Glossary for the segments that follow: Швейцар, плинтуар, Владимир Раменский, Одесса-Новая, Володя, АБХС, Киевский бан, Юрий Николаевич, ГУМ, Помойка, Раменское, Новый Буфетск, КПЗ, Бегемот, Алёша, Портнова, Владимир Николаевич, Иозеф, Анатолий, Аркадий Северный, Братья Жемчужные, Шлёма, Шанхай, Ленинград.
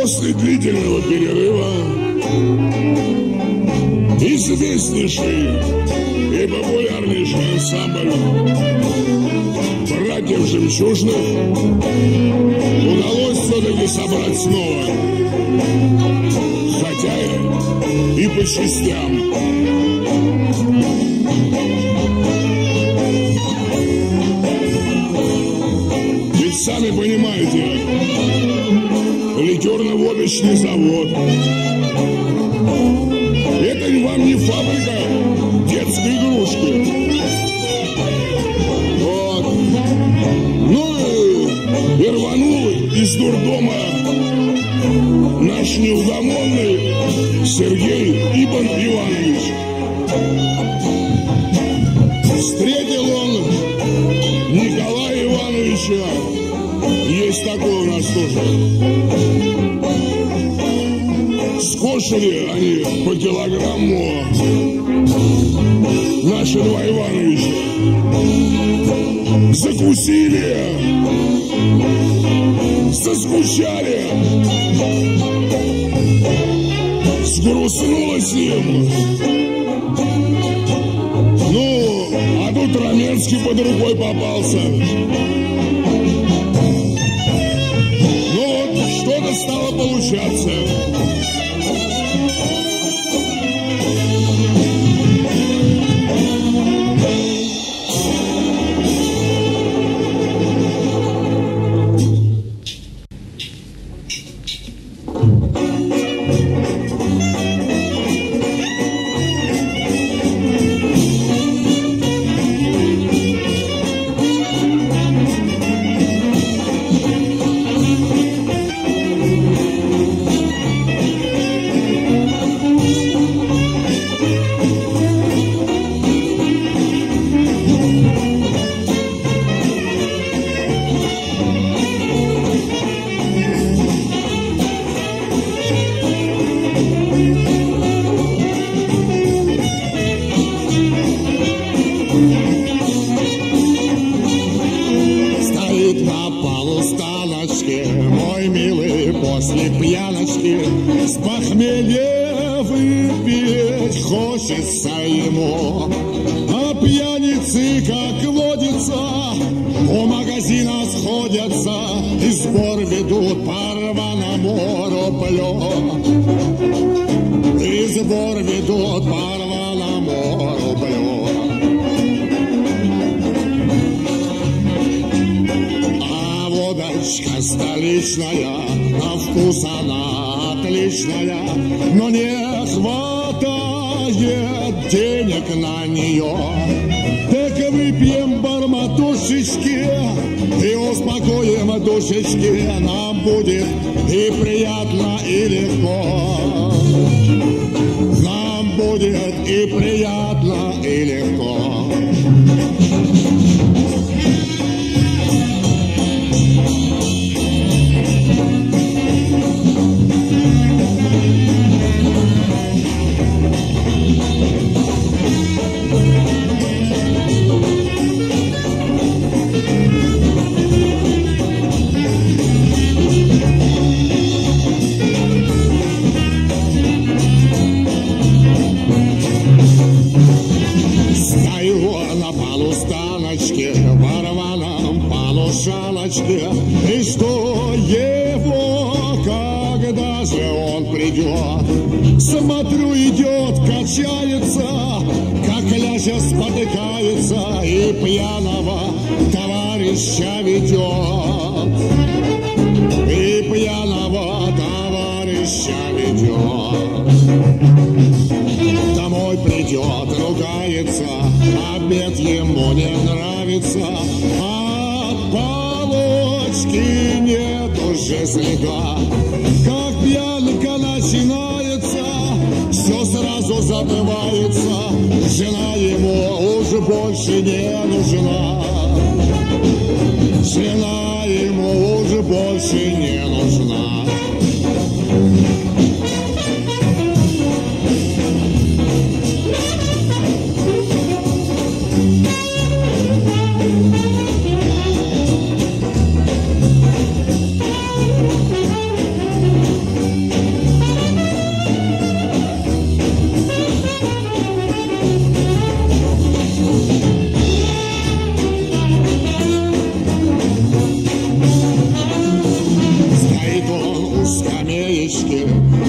После длительного перерыва известнейший и популярнейший ансамбль «Братьев Жемчужных» удалось все-таки собрать снова, хотя и по частям. Сами понимаете, ликерно-водочный завод. Это вам не фабрика детской игрушки. Вот. Ну и рванул из дурдома наш неугомонный Сергей Ибн Иванович. Встретил он Николая Ивановича. Есть такое у нас тоже. Скошили они по килограмму наши два Ивановича. Закусили, соскучали. Сгрустнулось им. Ну, а тут Раменский под рукой попался. Стало получаться.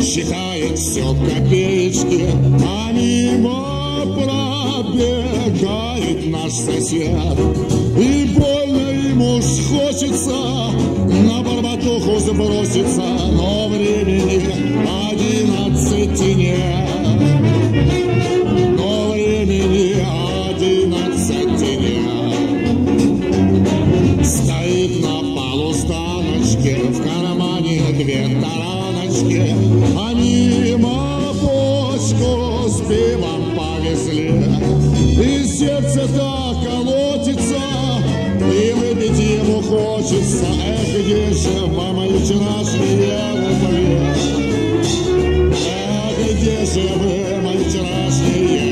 считает все копеечки, а мимо пробегает наш сосед. И больно ему ж хочется на барбатуху заброситься, но времени 11 нет. Но времени 11 нет. Стоит на полустаночке, в кармане 2 тараночки, а мимо почку с пивом повезли. И сердце так колотится, и выпить ему хочется. Эх, где же, мои вчерашние любви? Эх, где же вы, мои вчерашние любви?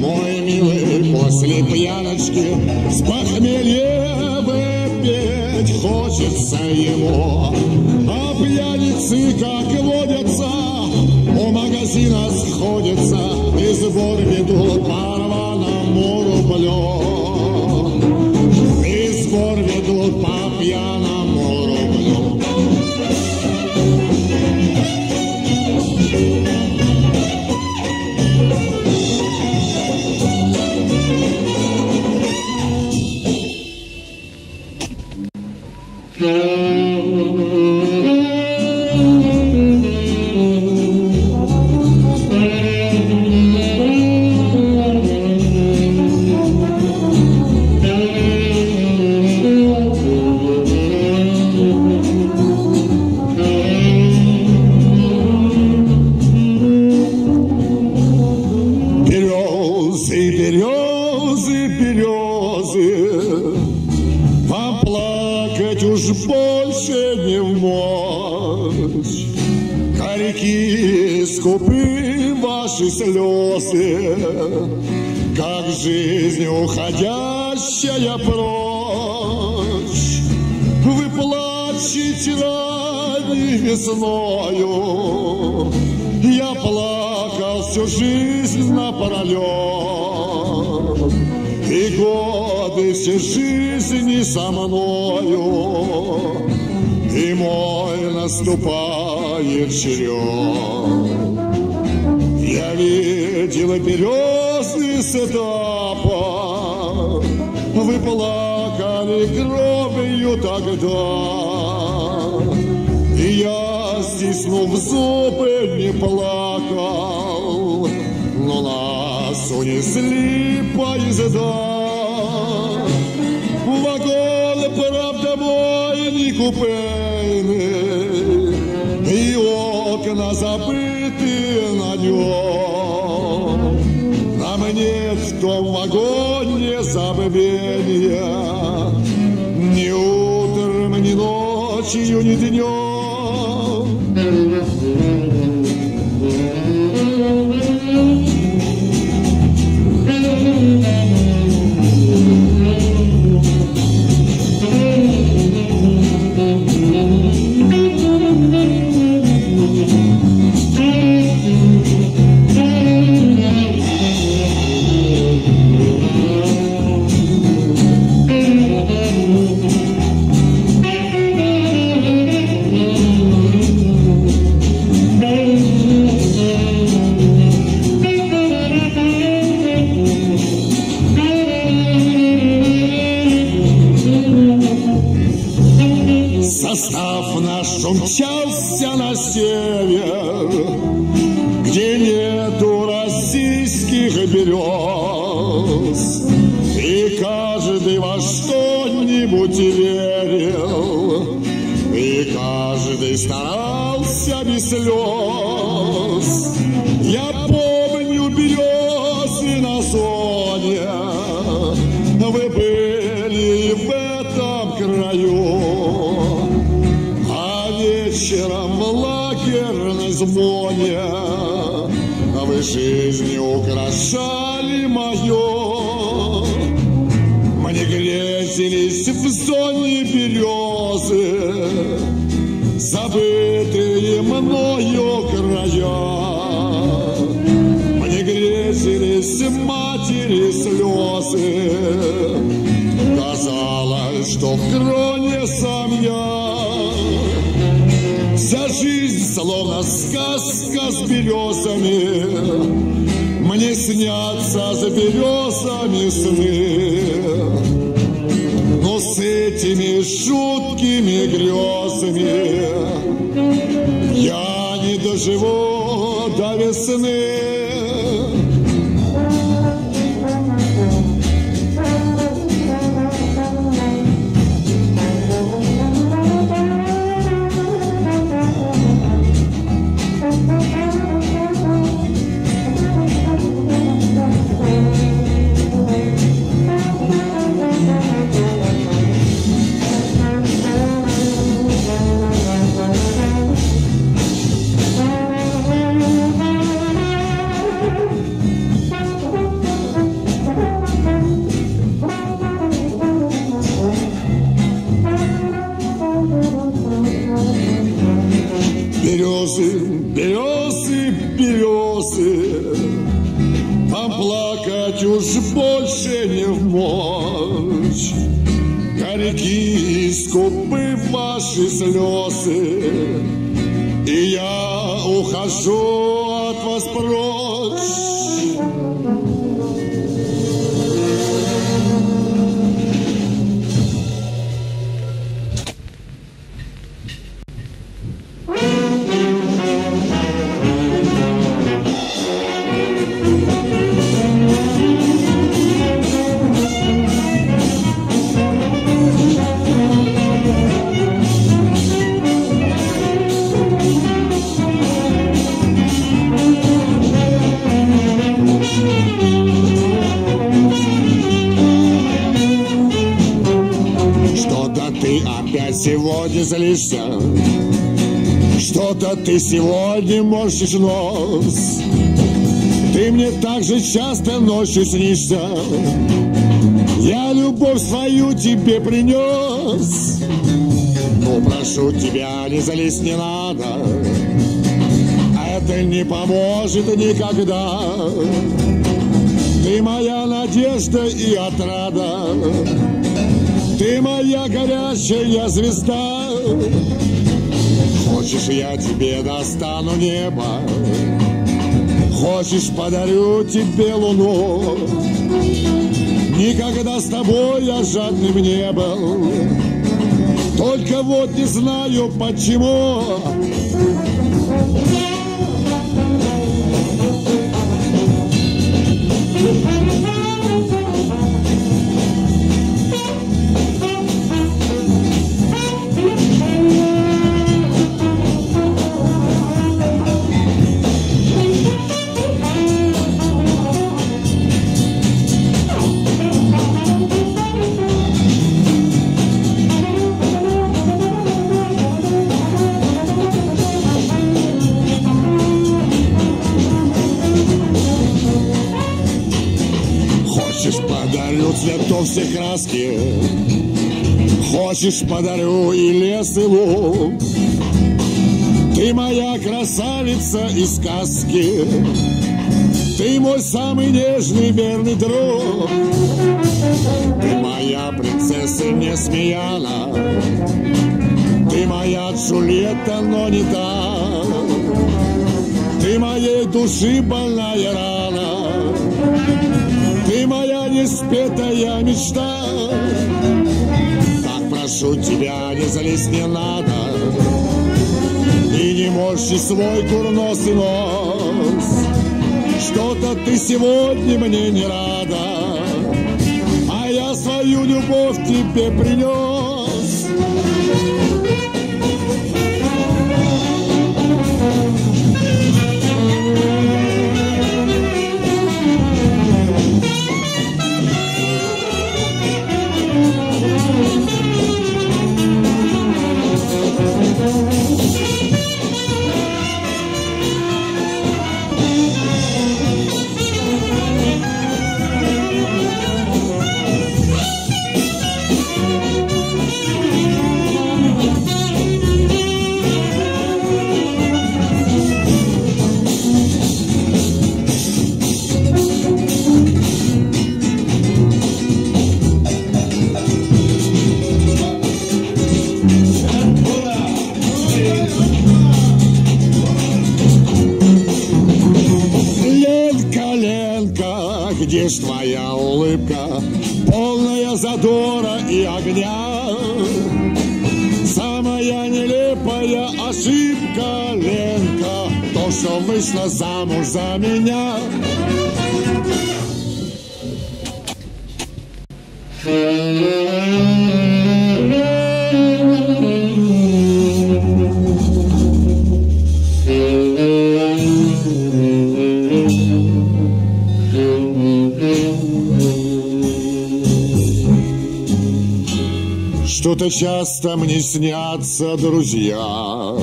Мой милый, после пьяночки с похмелья выпить хочется ему. А пьяницы, как водятся, у магазина сходятся и сбор ведут по рваному рублю. И сбор ведут по пьяному рублю. Вечером верно звоня, вы жизни украшали мою. Мы не грезились в зоне березы, забытые мною края. Мы не грезились матери слезы, казалось, что в кроне сам я. Вся жизнь словно сказка с березами, мне снятся за березами сны. Но с этими жуткими грезами я не доживу до весны. Березы, березы, а плакать уж больше не в мочь. Горьки искупы ваши слезы, и я ухожу от вас прочь. Сегодня злишься, что-то ты сегодня морщишь нос. Ты мне так же часто ночью снишься, я любовь свою тебе принес. Ну, прошу тебя, не злись, не надо, это не поможет никогда. Ты моя надежда и отрада, ты моя горячая звезда. Хочешь, я тебе достану небо, хочешь, подарю тебе луну. Никогда с тобой я жадным не был, только вот не знаю почему. Цветов все краски, хочешь, подарю и лес, и луг. Ты моя красавица из сказки, ты мой самый нежный верный друг. Ты моя принцесса Несмеяна, ты моя Джульетта, но не та. Ты моей души больная рана, ты моя неспетая мечта. Так прошу тебя, не залезь, не надо, и не морщи свой курносый нос. Что-то ты сегодня мне не рада, а я свою любовь тебе принес. где ж твоя улыбка, полная задора и огня? Самая нелепая ошибка, Ленка, то, что вышла замуж за меня. Что-то часто мне снятся друзья,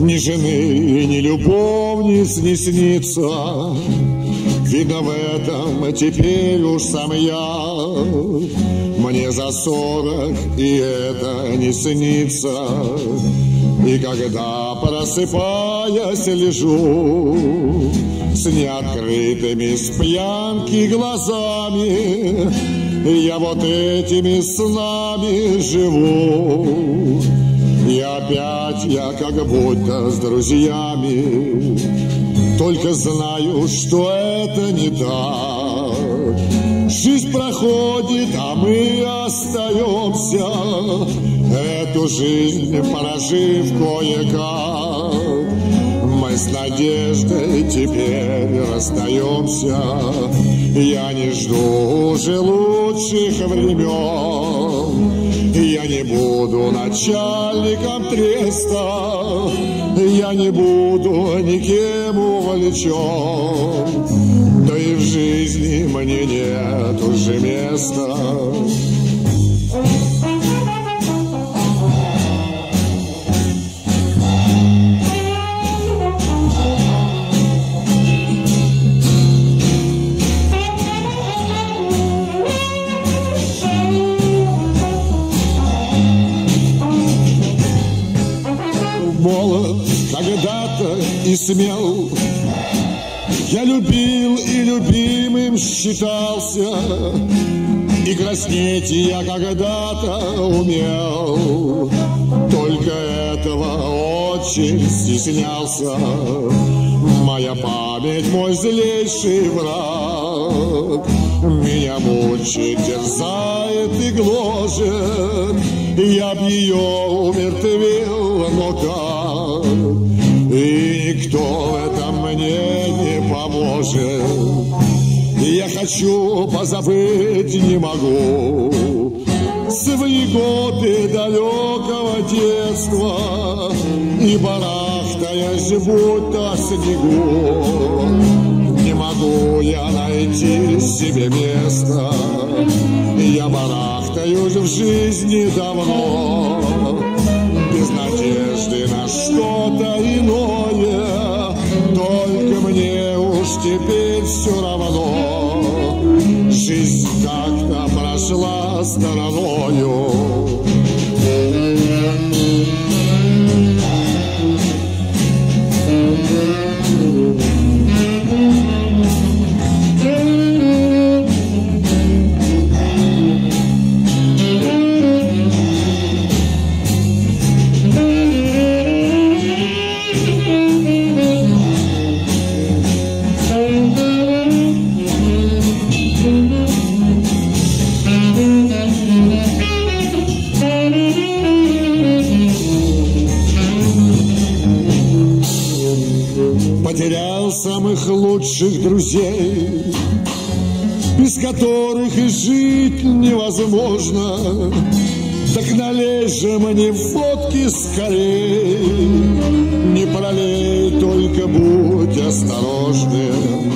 ни жены, ни любовниц не снится. Видно, в этом теперь уж сам я. Мне за 40, и это не снится. И когда, просыпаясь, лежу с неоткрытыми с пьянки глазами, я вот этими снами живу. И опять я как будто с друзьями, только знаю, что это не так. Жизнь проходит, а мы остаемся, эту жизнь прожив кое-как. Мы с надеждой теперь расстаемся, я не жду уже лучших времен. Я не буду начальником треста, я не буду никем увлечен. Да и в жизни мне нет уже места. И смел, я любил и любимым считался, и краснеть я когда-то умел, только этого очень стеснялся. Моя память мой злейший враг, меня мучит, терзает и гложет, я б ее умертвил, но как? И никто в этом мне не поможет. Я хочу, позабыть не могу свои годы далекого детства, и барахтаясь будто в снегу, не могу я найти себе места. Я барахтаюсь в жизни давно, без надежды на что-то иное, только мне уж теперь все равно. Жизнь как-то прошла стороною. Самых лучших друзей, без которых и жить невозможно. Так налей же мне водки скорей, не пролей, только будь осторожным.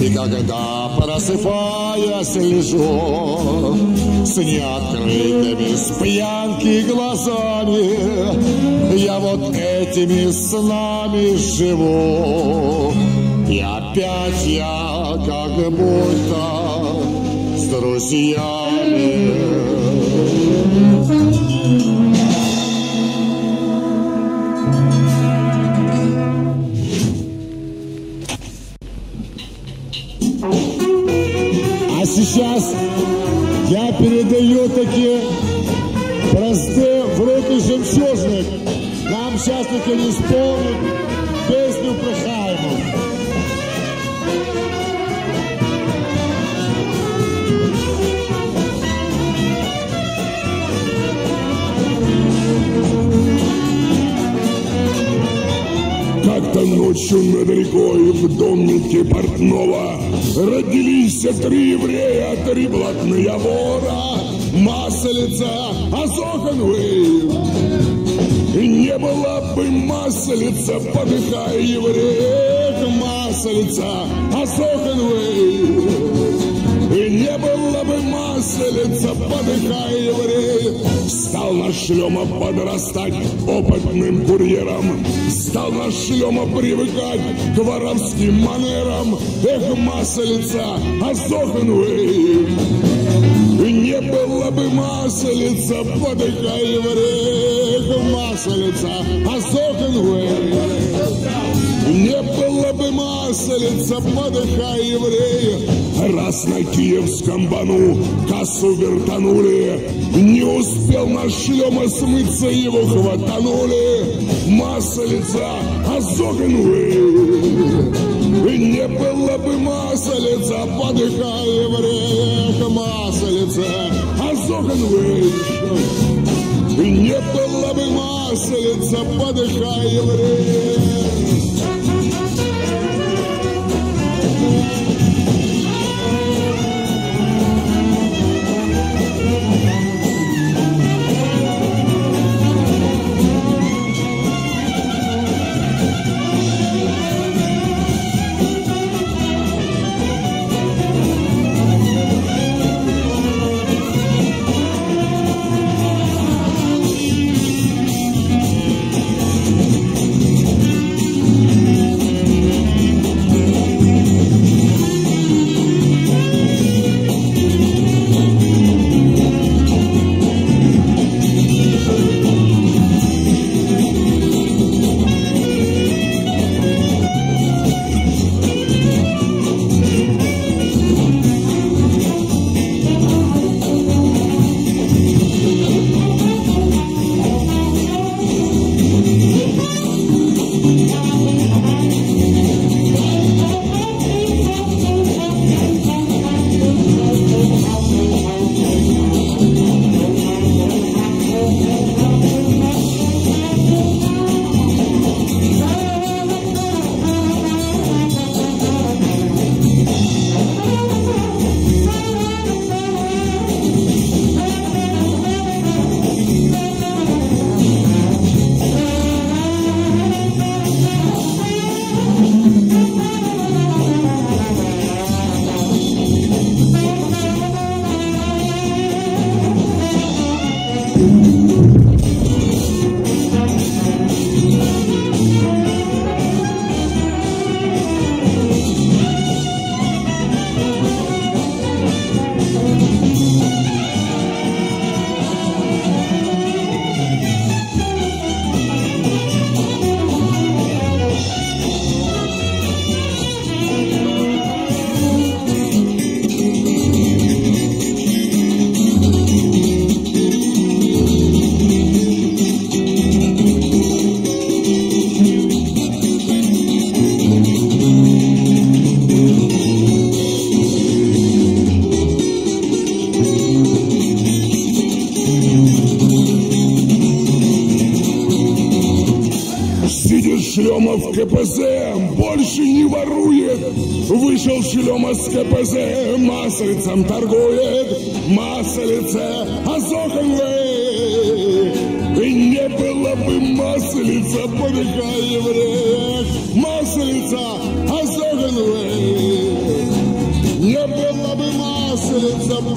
И когда, просыпаясь, лежу с неоткрытыми с пьянки глазами, я вот этими снами живу. И опять я как будто с друзьями. Сейчас я передаю такие простые в руки жемчужных. Нам сейчас только не исполнит песню про Хайму. ночью над рекой в домике Портнова родились три еврея, три блатные вора, маслица, а соханвы. Не была бы маслица, подыхай, еврей, маслица, осохан вы. И не было бы маслица, подыхай, еврей. Стал наш Шлёма подрастать опытным курьером, стал наш Шлёма привыкать к воровским манерам. Эх, маслица, осохан вы. И не было бы маслица, подыхай, еврей. Маслица, не было бы маслица, подыхай, евреи. Раз на Киевском бану кассу вертанули, не успел наш Шлёма смыться, его хватанули. Маслица, вы. Не было бы маслица, подыхай, евреи. Маслица, вы. Не было бы маслица, подыхай, еврей. Шлёма в КПЗ больше не ворует. Вышел Шлёма с КПЗ, маслицем торгует. Маслице, осохом вы. И не было бы маслица, подыхай, еврей. Маслица, осохом вы. Не было бы маслица, подыхай, еврей.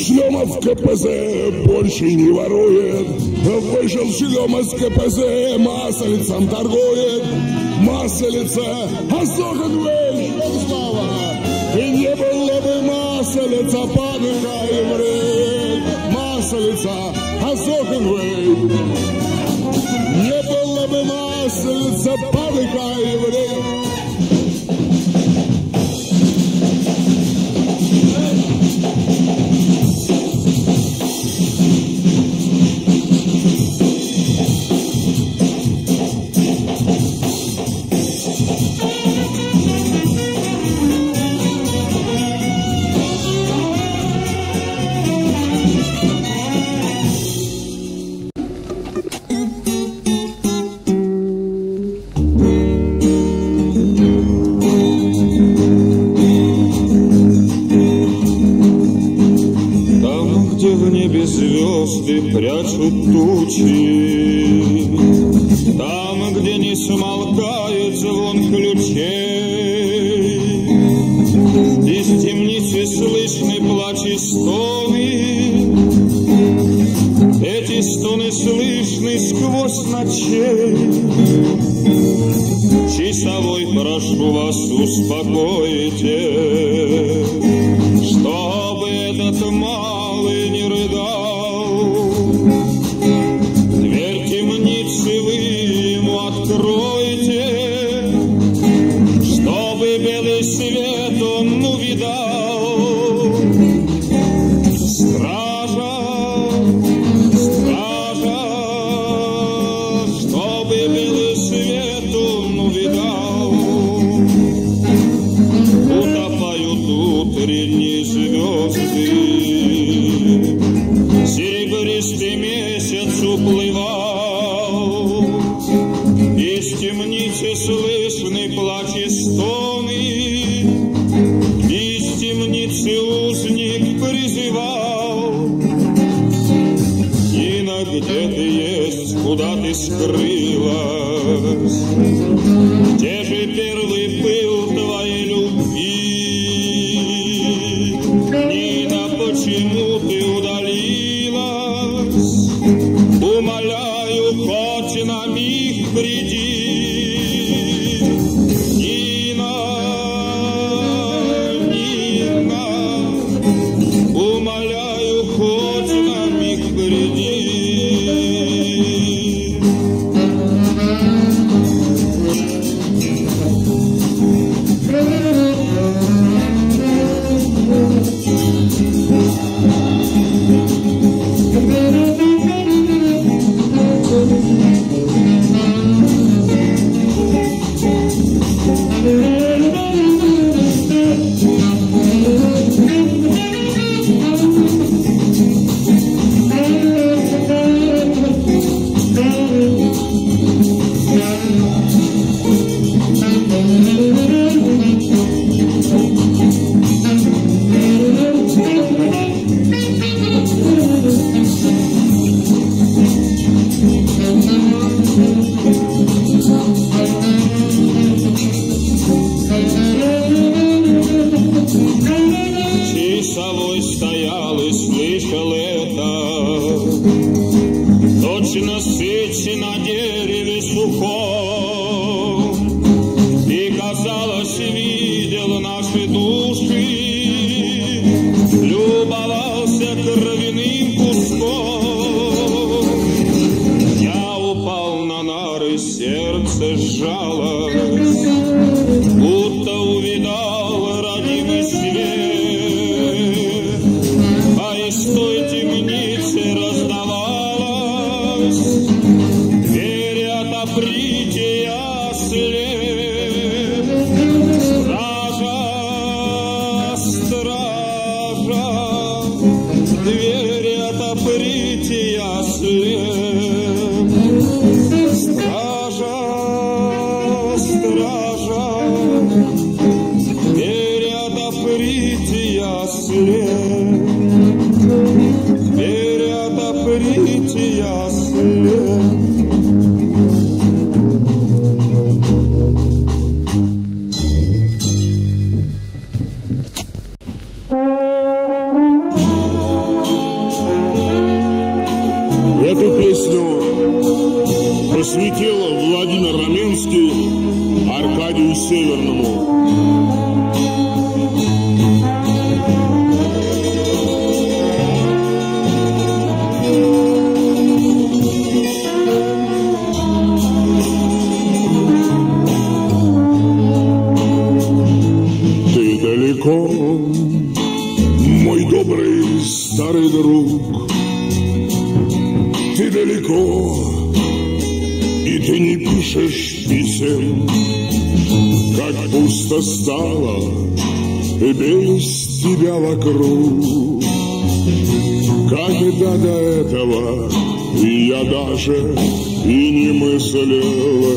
Шлёма в КПЗ больше не ворует. Вышел Шлёма с КПЗ, маслицем торгует. Маслице, осохан вышел, слава. И не было бы маслица, подыхай, еврей. Маслица, осохан вы. Не было бы маслица, подыхай, еврей. прячут тучи, там, где не смолкает звон ключей, из темницы слышны плач и стоны, эти стоны слышны сквозь ночей. Часовой, прошу вас, успокойте, чтобы этот малый не рыдал. Дверь темницы вы ему откройте, чтобы белый свет он увидал. Стража, стража, чтобы белый свет он увидал. Утопают утренние звезды, серебристый месяц уплывал, из темницы слышны плач и стоны, из темницы узник призывал. Нина, где ты есть, куда ты скрылась, где же первый пыл твоей любви? Нина, почему ты удалилась? Умоляю, хоть на миг приди. Нина, Нина, умоляю, хоть на миг приди. Часовой стоял и слышал это, точно свечи на дереве сухом, и, казалось, видел наши души, любовался кровяным куском. Я упал на нары, сердце сжалось, будто увидал родимый свет. Эту песню посвятил Владимир Раменский Аркадию Северному. Ты далеко, мой добрый старый друг, ты далеко, и ты не пишешь писем, как пусто стало без тебя вокруг. Когда до этого я даже и не мыслил,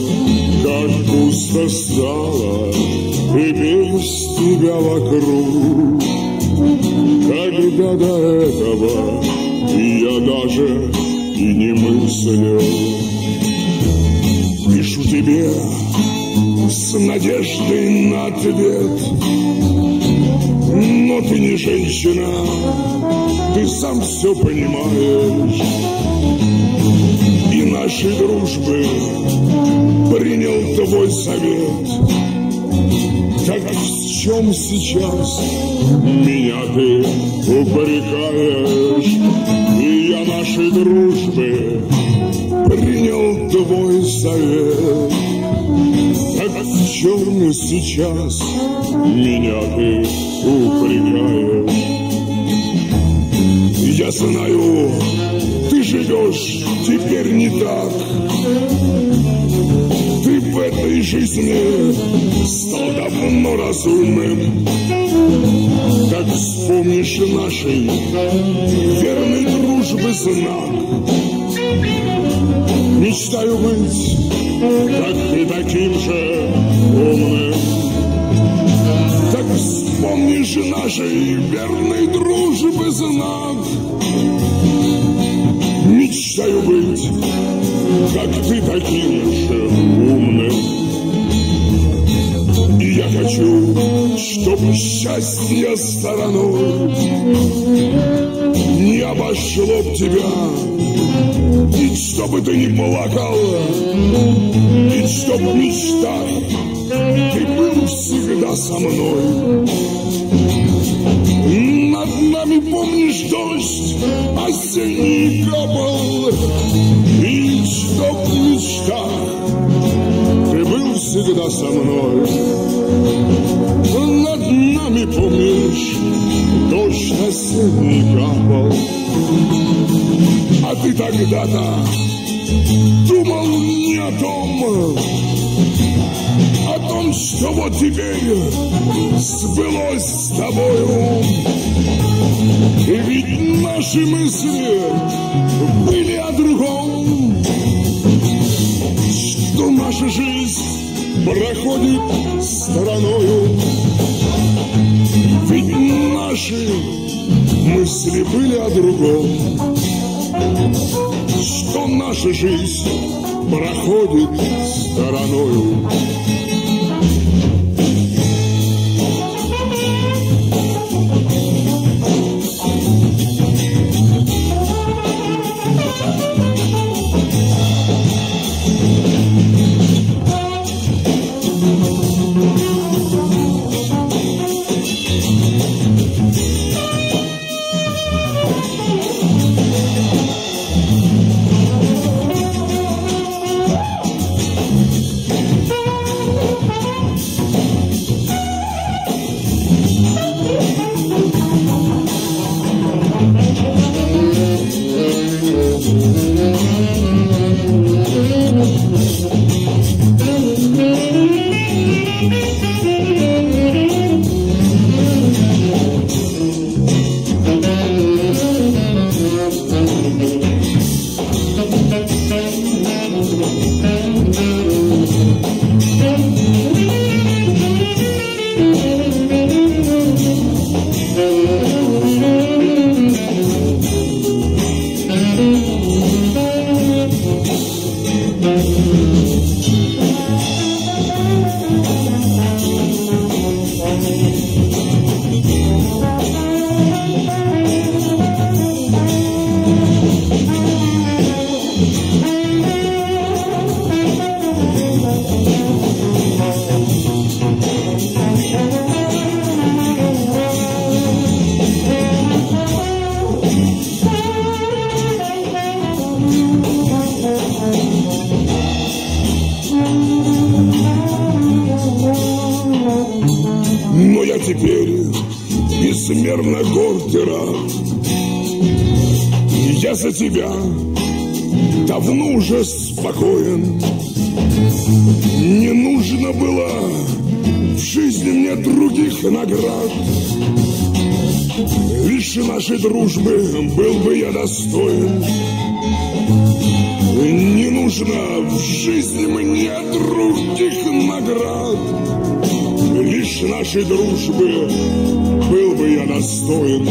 как пусто стало без тебя вокруг. Когда до этого И я даже и не мыслю, пишу тебе с надеждой на ответ. Но ты не женщина, ты сам все понимаешь. И нашей дружбы принял твой совет. Так в чем сейчас меня ты упрекаешь? И я нашей дружбы принял твой совет. Так в чем сейчас меня ты упрекаешь? Я знаю, ты живешь теперь не так. Ты в этой жизни стал давно разумным. Как вспомнишь нашей верной дружбы знак. Мечтаю быть, как ты, таким же умным. Так вспомнишь нашей верной дружбы знак. Мечтаю быть, как ты, таким же умным. И я хочу, чтобы счастье стороной не обошло б тебя. И чтобы ты не плакал, и чтоб мечтал, ты был всегда со мной. Над нами, помнишь, дождь осенний капал, и чтоб мечтал, ты был всегда со мной. Над нами, помнишь, дождь осенний капал. А ты тогда-то думал не о том, что вот теперь сбылось с тобою. И ведь наши мысли были о другом, что наша жизнь проходит стороною. Ведь наши мысли были о другом, что наша жизнь проходит стороною. Дружбы был бы я достоин. Не нужно в жизни мне других наград. Лишь нашей дружбы был бы я достоин.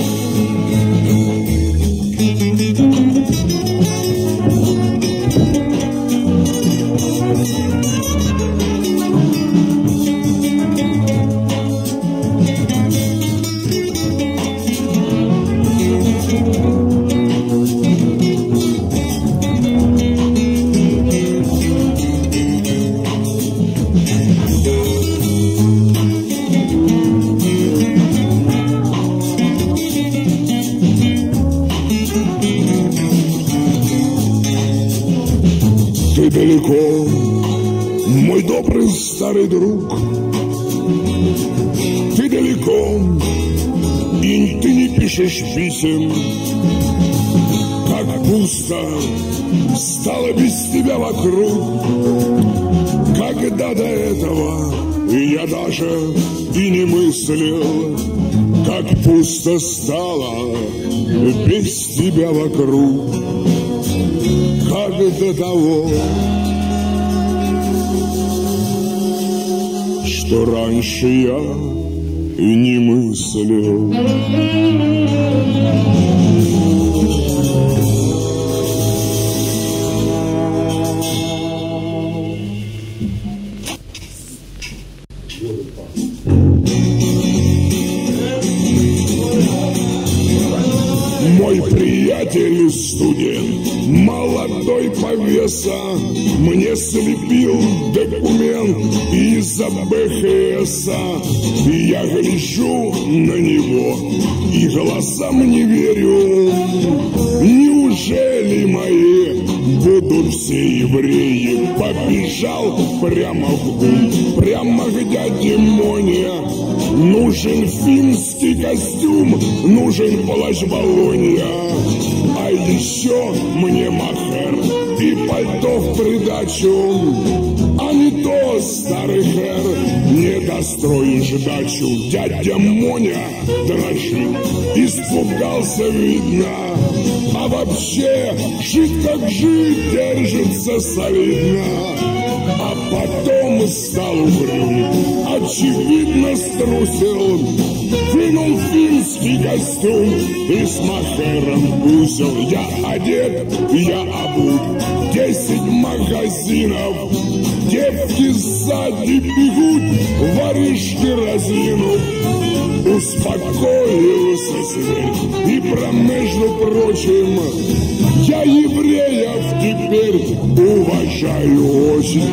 старый друг, ты далеко, и ты не пишешь писем. Как пусто стало без тебя вокруг. Когда до этого я даже и не мыслил, как пусто стало без тебя вокруг. Как до того, что раньше я не мыслил. Мой приятель студент, молодой повеса, мне слепил документ из АБХС. Я гляжу на него и глазам не верю. Неужели мои будут все евреи? Побежал прямо в гум, прямо к дяде Моне. Нужен финский костюм, нужен плащ Болонья. А еще мне махер и пальто в придачу. А не то, старый хер, не достроишь дачу. Дядя Моня дрожит, испугался, видно. А вообще, жить как жить, держится солидно. А потом стал угрюм, очевидно струсил, вынул финский костюм и с махером бусил. Я одет, я обут, 10 магазинов, девки сзади бегут, воришки разъянут. Успокоился зверь и про, между прочим, я евреев теперь уважаю очень.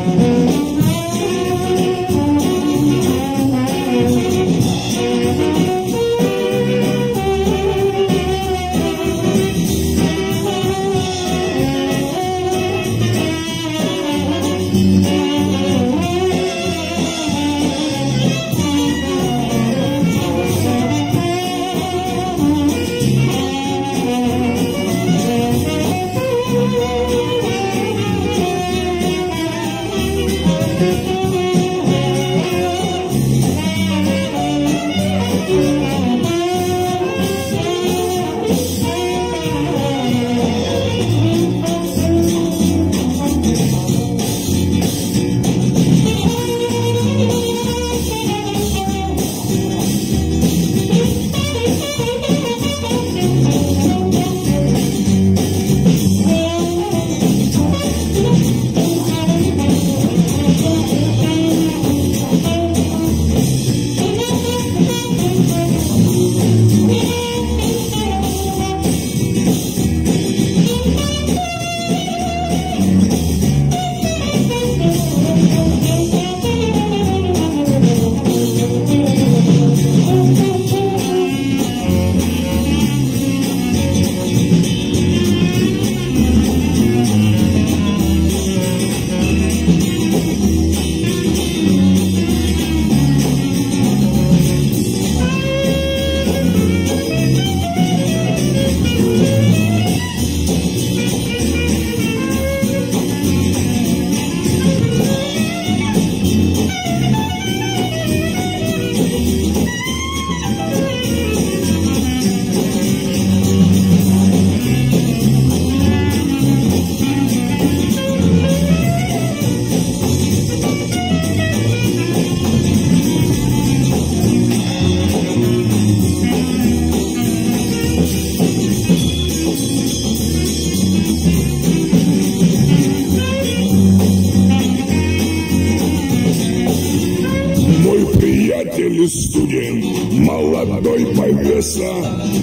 Студент, молодой повеса,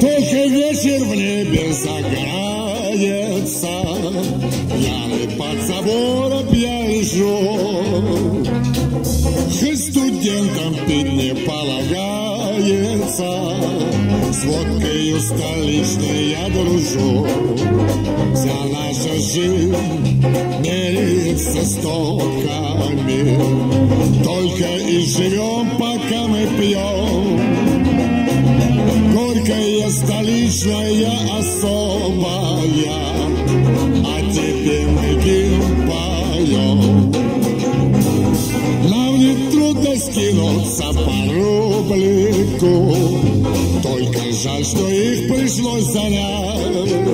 Только вечер в небе загорается, пьяный под забором я лежу. Хоть студентам пить не полагаю, с водкою столичной я дружу. Вся наша жизнь мерится стопками, только и живем, пока мы пьем. Горькая столичная особая, а теперь мы гимн поем. Нам не трудно скинуться по рублику, только жаль, что их пришлось занять.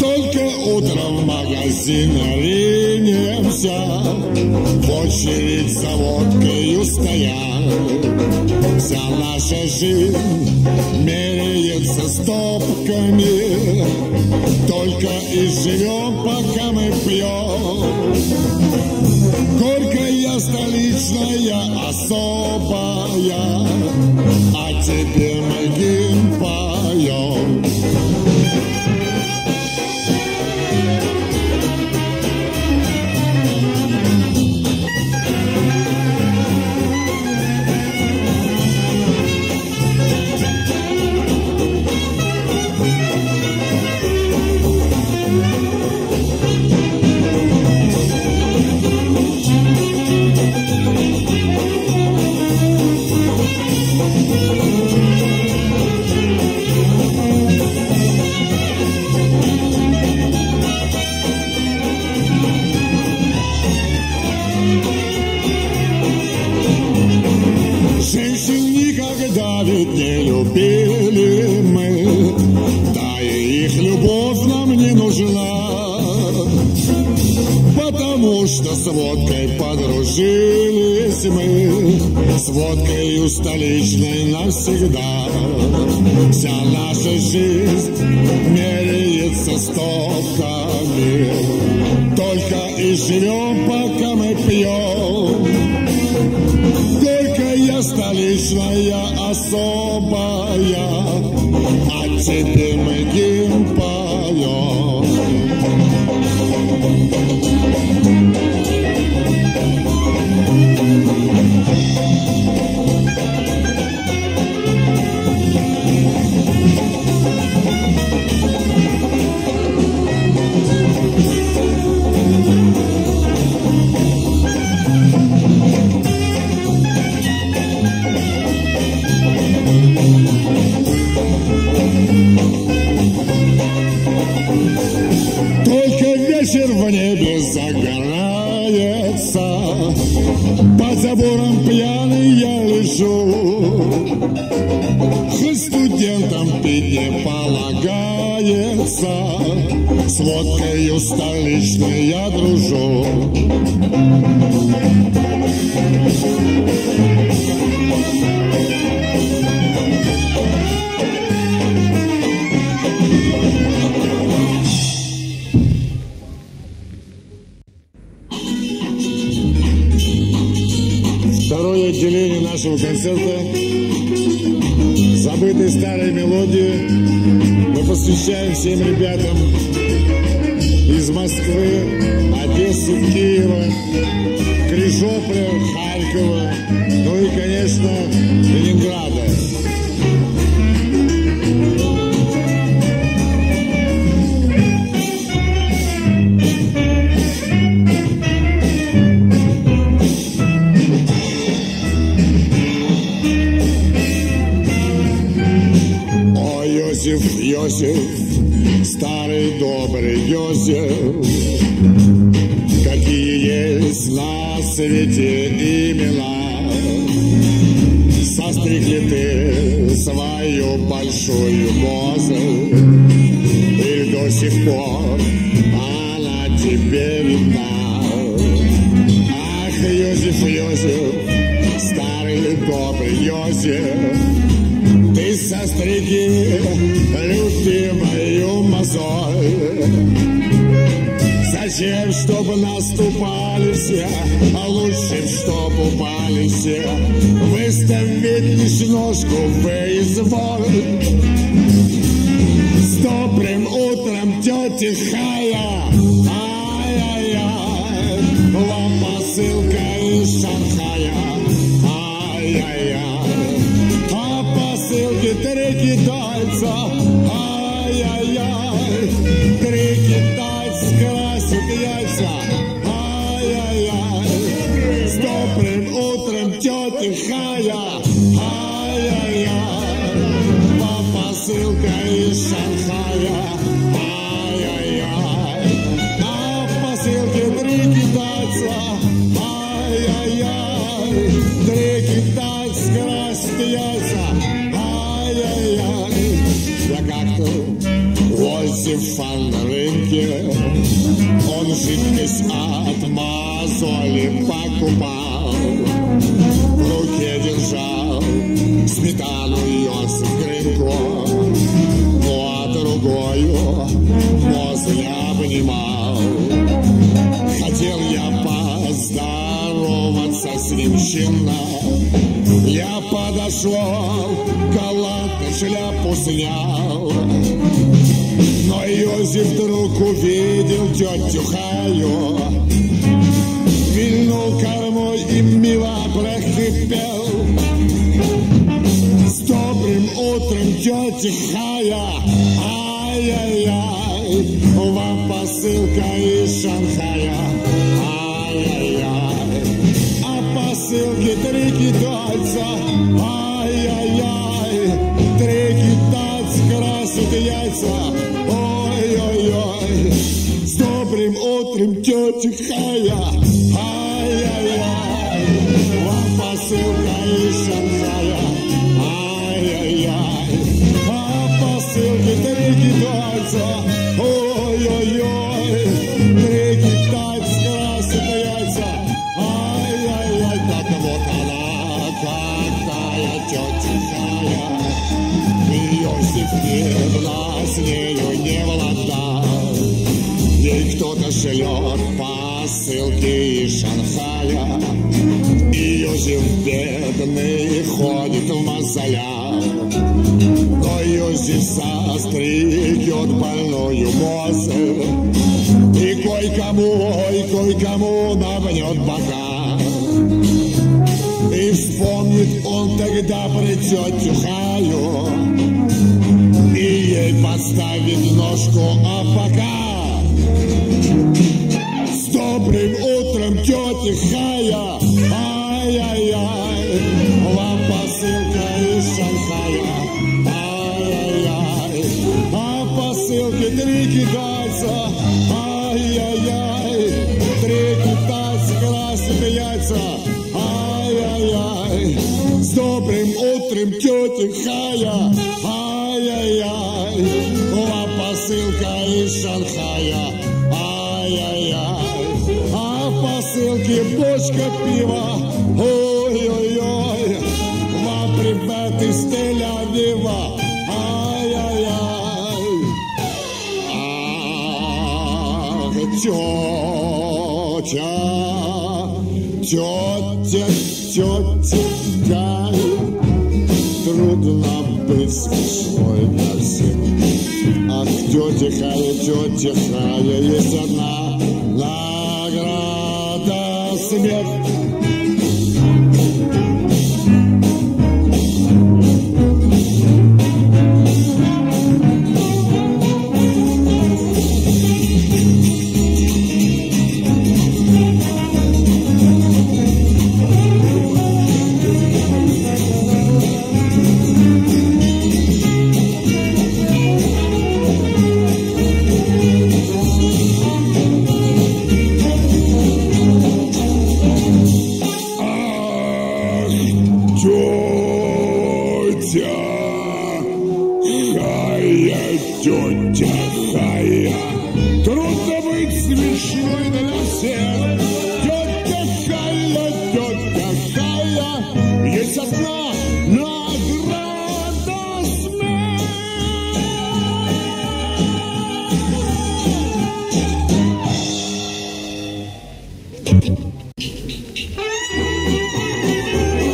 Только утром в магазин ринемся, в очередь за водкою стоят. Вся наша жизнь меряется стопками, только и живем, пока мы пьем. Горькая столичная особая, а теперь мы гимн поем. Не любили мы, да и их любовь нам не нужна, потому что с водкой подружились мы, с водкою столичной навсегда. Вся наша жизнь меряется стопками, только и живем, пока мы пьем. Столичная особая, а теперь мы гимн поем. В небе загорается, под забором пьяный я лежу. Хоть студентам пить не полагается, с водкою столичной я дружу. Отделение нашего концерта забытые старые мелодии мы посвящаем всем ребятам из Москвы, Одессы, Киева, Крижопля, Харькова, ну и, конечно, Ленинграда. Иозеф, старый добрый Иозеф, какие есть на свете имена, состриг ли ты свою большую розу, и до сих пор она тебе видна. Ах, Иозеф, Иозеф, старый добрый Иозеф, ты состриги, любимую мозоль. Зачем, чтобы наступали все, а лучше, чтобы упали все? Выставить лишь ножку произволь. С добрым утром, тетя Хая, ай-яй-яй, вам посылка из Шанхая, ай-яй-яй. Три китайца, ай-яй-яй, три китайца красят яйца, ай-яй-яй. С добрым утром, тетя Хая, ай-яй-яй, вам посылка из Шанхая, ай-яй-яй. На посылке три китайца, ай-яй-яй, три китайца красят яйца. Я как-то Иозефа на рынке, он жидкость от мозоли покупал, в руке держал сметану Иозеф гренко, ну а другую мозоль обнимал. Хотел я поздороваться с ним щенок, я подошел, галантно шляпу снял, но Иозеф вдруг увидел тетю Хаю, вильнул кормой и мило прохрипел. С добрым утром, тетя Хая, ай-яй-яй, вам посылка из Шанхая, ай-яй-яй. Посылки три китайца, ай-яй-яй, три китайца красят яйца, ой-ой-ой. С добрым утром, тетя Хая, ай-яй-яй, вам посылка из Шанхая, ай-яй-яй. А посылки три китайца, ой-ой-ой, три китайца красят яйца. Вот она, какая тетя Хая, Иозеф Евна с нею не владал. Ей кто-то шлет посылки из Шанхая, Иозеф бедный ходит в мозолях, но Иозеф состригет больную мозоль и кой-кому набнет бока. И вспомнит он тогда про тетю Хаю, и ей поставит ножку, а пока. С добрым утром, тетя Хая, ай-яй-яй, вам посылка из Шанхая, ай-яй-яй. А посылки три китайца, ай-яй-яй, три китайца красят яйца. С добрым утром, тетя Хая, ай-яй-яй, вам посылка из Шанхая, ай-яй-яй. А в посылке бочка пива, ой-ой-ой, вам привет из Тель-Авива, ай-яй-яй. Ах, тетя, трудно быть смешной для всех. Ах, тетя Хая, есть одна награда — смех.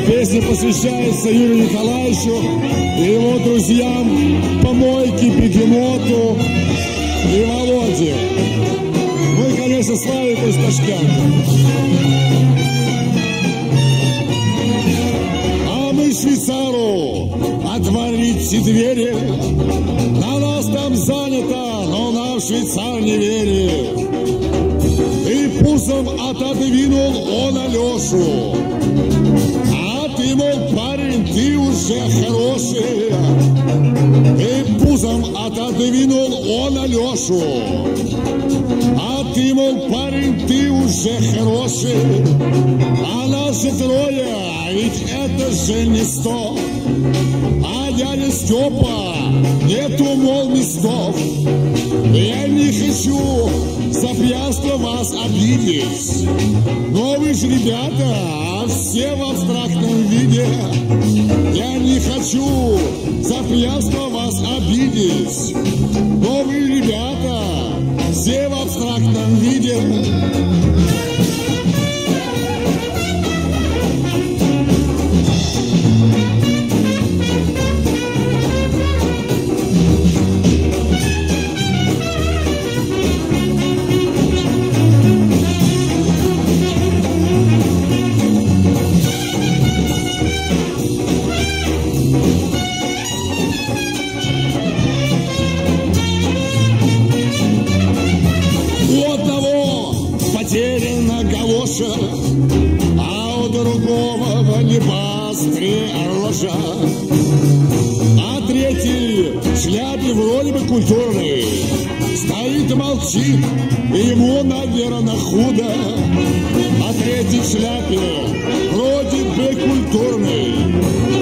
Песня посвящается Юрию Николаевичу и его друзьям Помойке, Бегемоту и Володе. Ну и, конечно, Славе Пустошкяну. Швейцару отворите двери, на нас там занято, но нам Швейцар не верит. И пузом отодвинул он Алёшу, а ты, мол, парень, ты уже хороший. И пузом отодвинул он Алёшу, а ты, мол, парень, ты уже хороший. А нас же трое, а ведь это же не 100, а дядя Степа нету, мол, местов. Я не хочу за пьянство вас обидеть, но вы же, ребята, все в абстрактном виде. Я не хочу за пьянство вас обидеть, но вы, ребята, все в абстрактном виде. А у другого не быстрее рожа, а третий в шляпе вроде бы культурный стоит и молчит, ему, наверное, худо. А третий в шляпе вроде бы культурный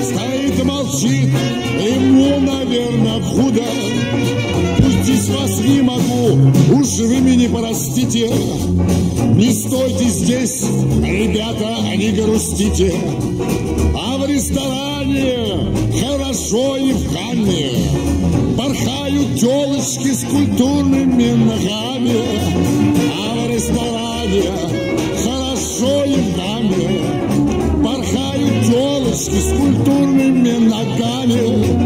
стоит и молчит, ему, наверное, худо. Пустись вас не могу, уж вы меня простите. Не стойте здесь, ребята, не грустите. А в ресторане хорошо и в хаме порхают телочки с культурными ногами. А в ресторане хорошо и в хаме порхают телочки с культурными ногами.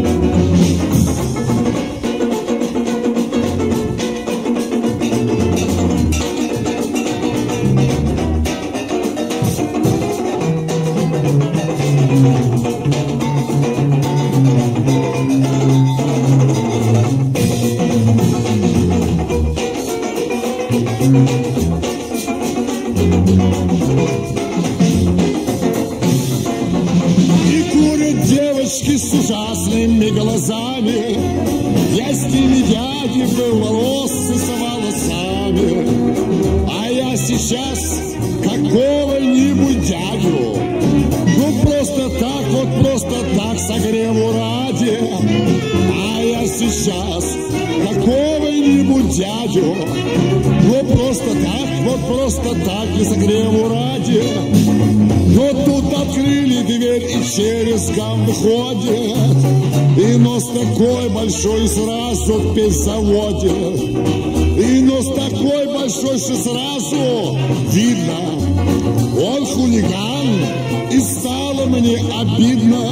Большой сразу петь заводит, и нос такой большой, что сразу видно, он хулиган, и стало мне обидно.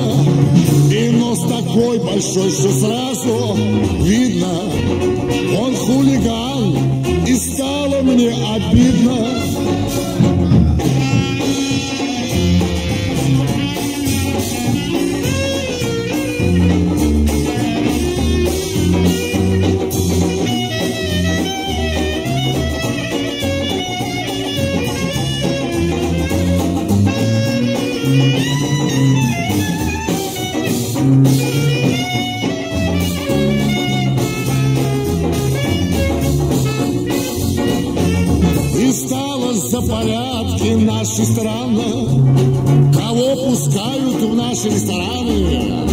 И нос такой большой, что сразу видно, он хулиган, и стало мне обидно. Странно, кого пускают в наши рестораны.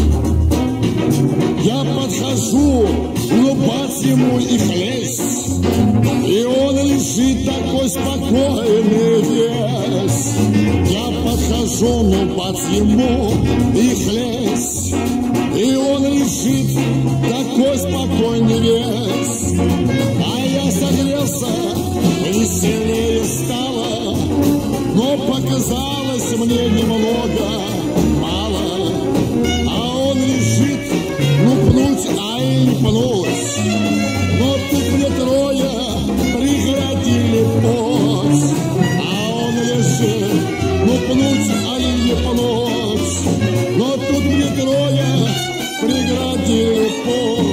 Я подхожу, улыбать ему и хлесть, и он лежит такой спокойный весь. Я подхожу, улыбать ему и хлесть, и он лежит такой спокойный весь. А я согрелся, веселее стало. но показалось мне немного мало. А он решит, ну пнуть, а и пнулась. Но тут мне трое прекратили путь. А он решил, ну пнуть, а и пнулась. Но тут мне трое прекратили путь.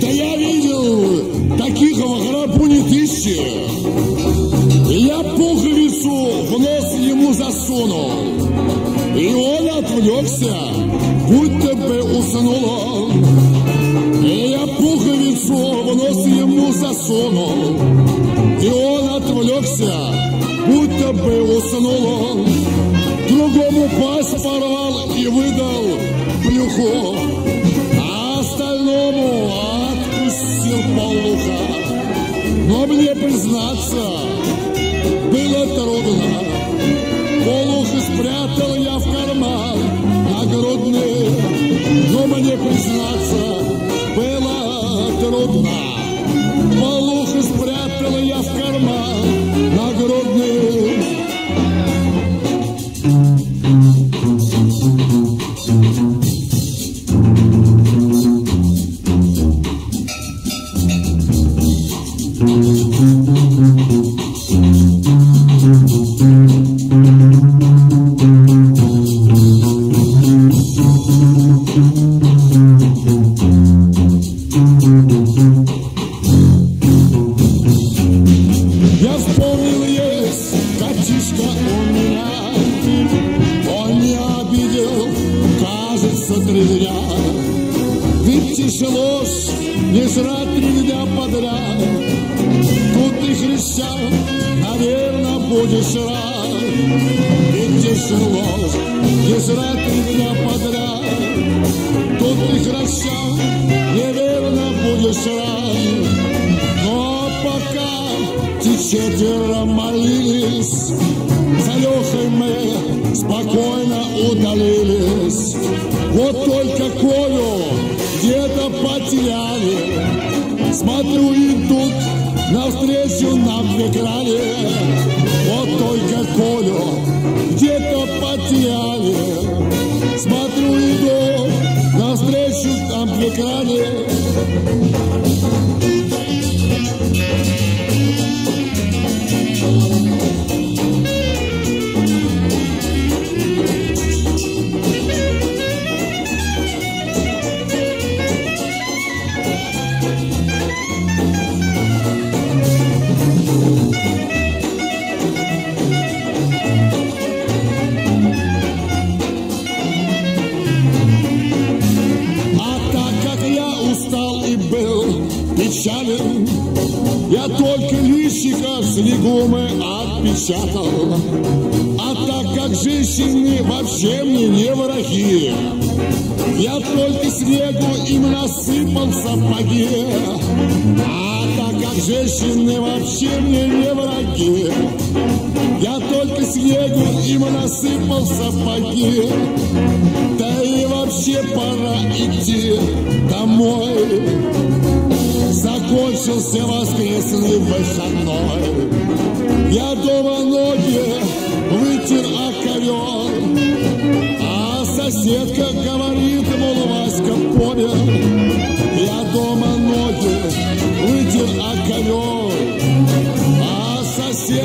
Да я видел таких в храпуне тысячи. Я пуговицу в нос ему засунул, и он отвлекся, будто бы уснул он. Я пуговицу в нос ему засунул, и он отвлекся, будто бы уснул он. Другому пас порвал и выдал плюху. Отпустил полуха, но мне признаться было трудно. Полуху спрятал я в карман нагрудный, но мне признаться было трудно. Полуху спрятал я в карман нагрудный.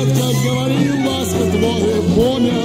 свет, как говорил нас твое помя.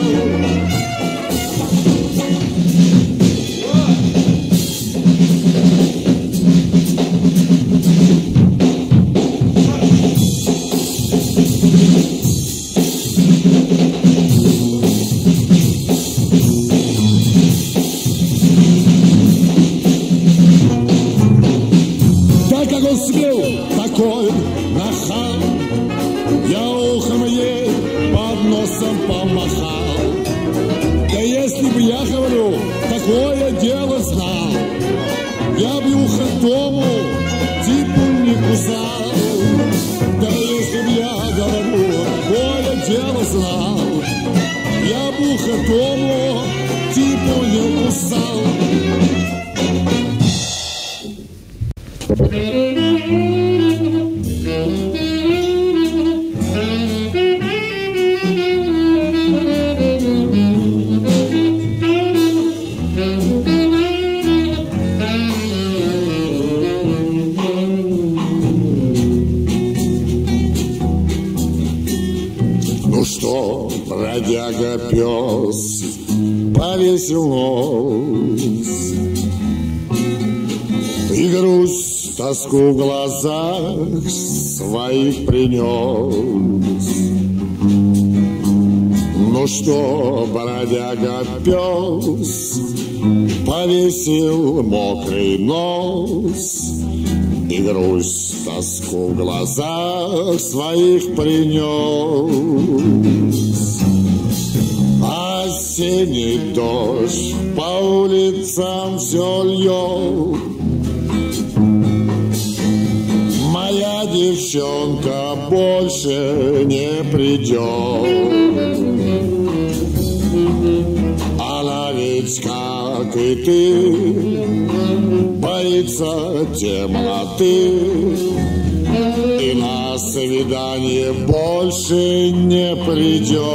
В глазах своих принес. Ну что, бродяга пес, повесил мокрый нос и грусть, тоску в глазах своих принес. Осенний дождь по улицам все льет. Моя девчонка больше не придет. Она ведь, как и ты, боится темноты, и на свидание больше не придет.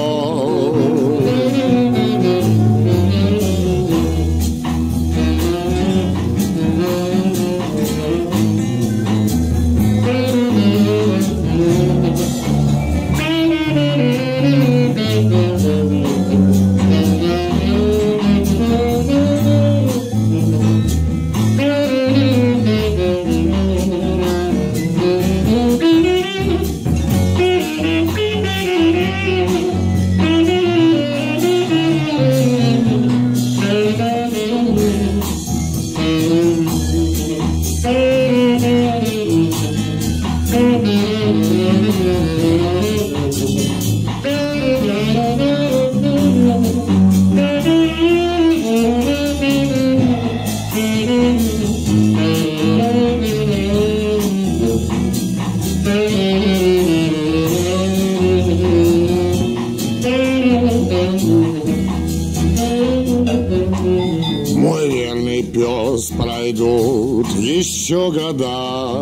Еще года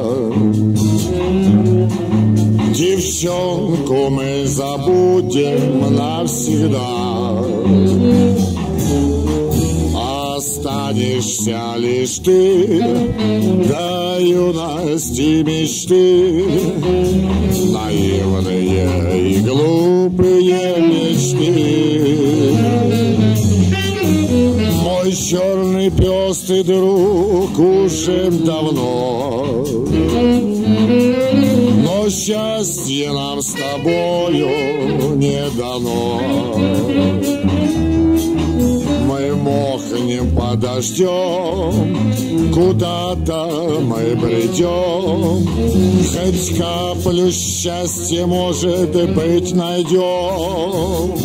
девчонку мы забудем навсегда. Останешься лишь ты до юности мечты, наивные и глупые мечты. Мой черный пес, ты друг, уже давно, но счастье нам с тобою не дано. Мы мокнем под дождем, куда-то мы придем, хоть каплю счастья, может быть, найдем.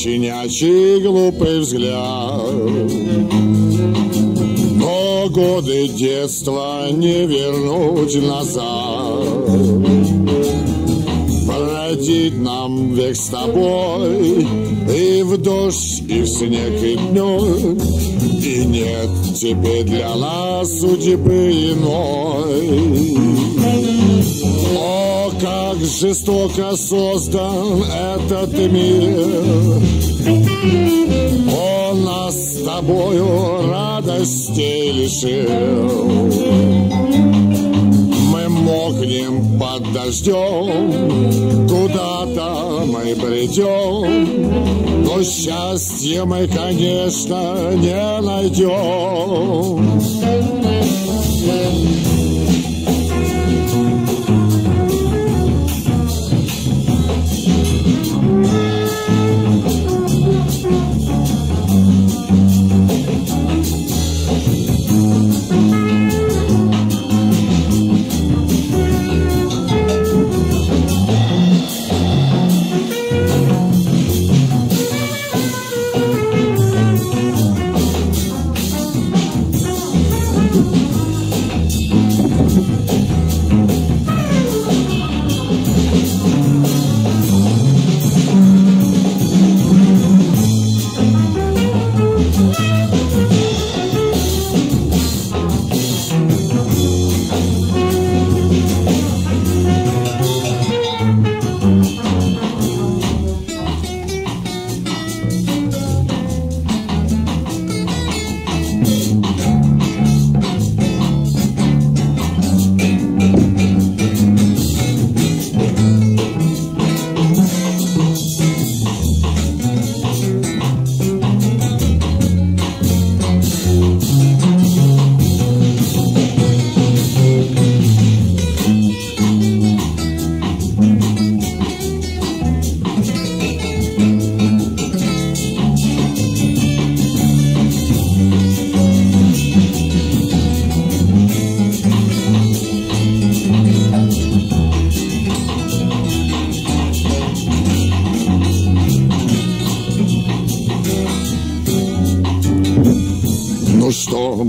щенячий глупый взгляд. Но годы детства не вернуть назад. Породит нам век с тобой и в дождь, и в снег, и днем. И нет теперь для нас судьбы иной. О, как жестоко создан этот мир! Он нас с тобою радости лишил. Мы мокнем под дождем, куда-то мы придем, но счастья мы, конечно, не найдем.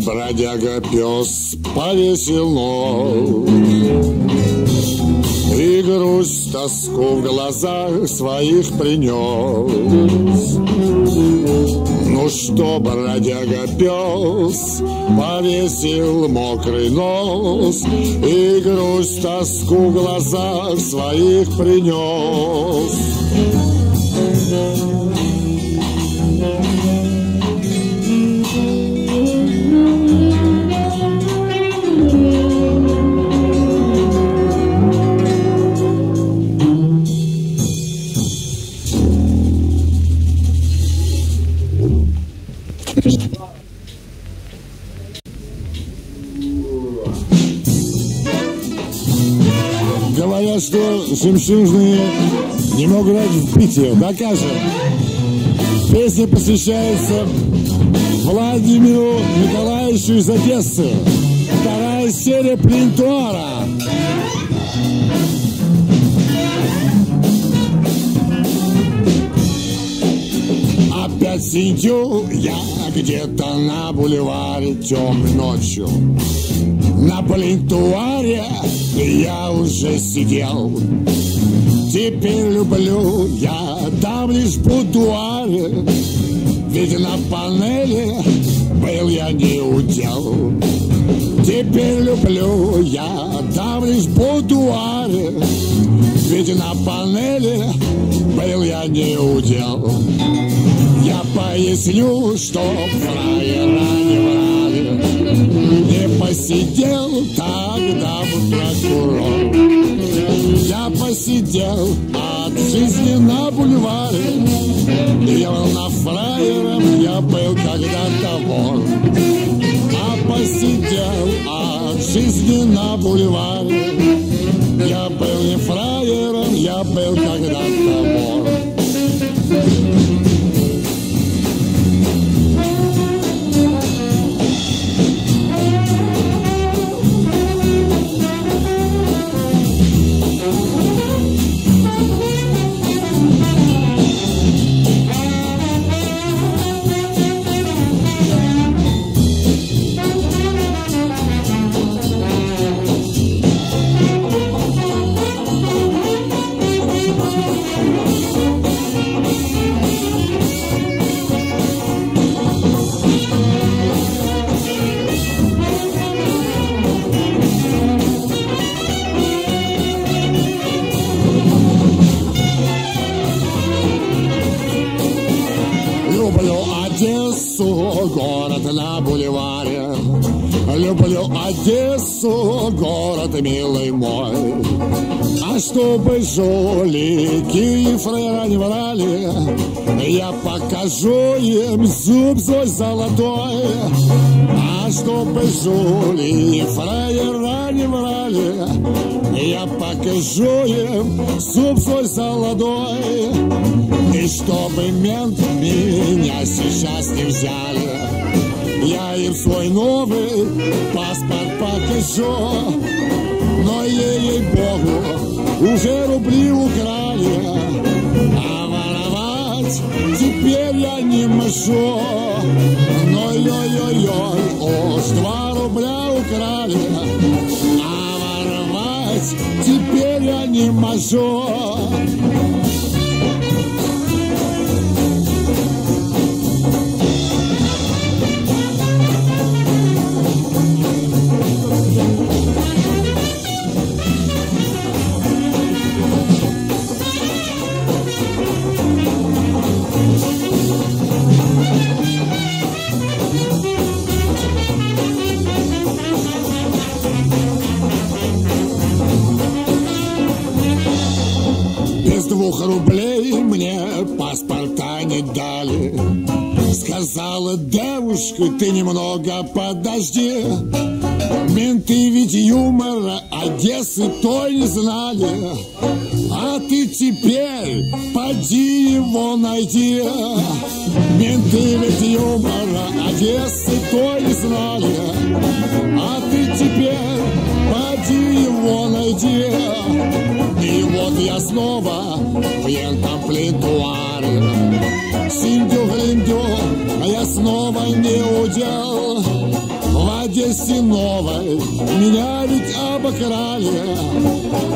Бродяга-пес повесил нос, и грусть, тоску в глазах своих принес. Ну что, бродяга-пес повесил мокрый нос, и грусть, тоску в глазах своих принес. Что жемчужные не могут играть в битве, докажем. Песня посвящается Владимиру Николаевичу из Одессы. Вторая серия «Плинтуара». Опять сидю я где-то на бульваре темной ночью. На плинтуаре я уже сидел. Теперь люблю я там лишь будуаре, ведь на панели был я не удел. Теперь люблю я там лишь будуаре, ведь на панели был я не удел. Я поясню, что фраера не врали. Не посидел тогда прокурор. Я посидел от жизни на бульваре. Я был на фраером, я был когда-то вор. А посидел от жизни на бульваре. Я был не фраером, я был когда-то вор. город на бульваре. Люблю Одессу, город милый мой. А чтобы жулики и фраера не врали, я покажу им зуб свой золотой. А чтобы жулики и фраера не врали, я покажу им зуб свой золотой. И чтобы мент меня сейчас не взяли, я им свой новый паспорт покажу. Но ей-богу, уже рубли украли, а воровать теперь я не мышу. Но ой-ой-ой, уж 2 рубля украли, а воровать теперь я не мышу. Рублей мне паспорта не дали. Сказала девушка, ты немного подожди. Менты ведь юмора Одессы той не знали. А ты теперь поди его найди. Менты ведь юмора Одессы той не знали. А ты теперь поди его найди. И вот я снова в плинтуаре. Синдю-глиндю, я снова не удел. В Одессе-Новой меня ведь обокрали.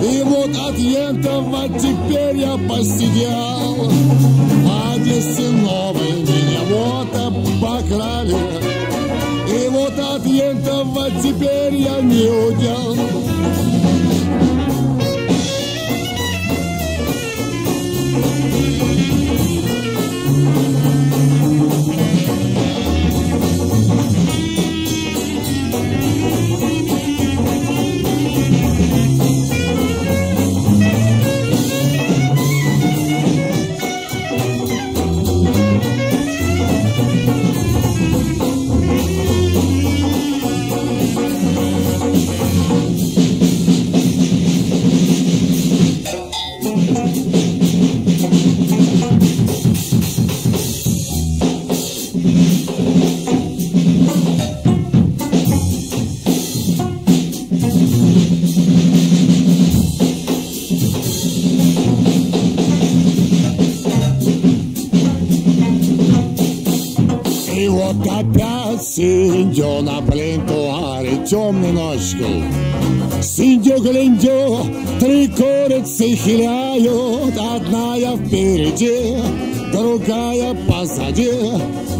И вот от ентова теперь я посидел. В Одессе-Новой меня вот обокрали. И вот от ентова теперь я не удел. Синдю на плинтуаре темной ночкой. Синдю-глиндю, 3 курицы хиляют. Одна я впереди, другая позади,